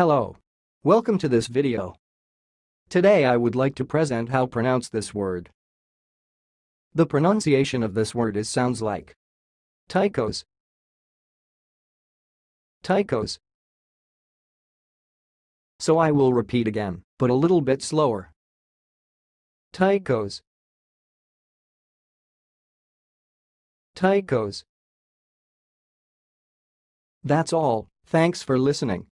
Hello. Welcome to this video. Today I would like to present how pronounce this word. The pronunciation of this word sounds like Taikos. Taikos. So I will repeat again, but a little bit slower. Taikos. Taikos. That's all. Thanks for listening.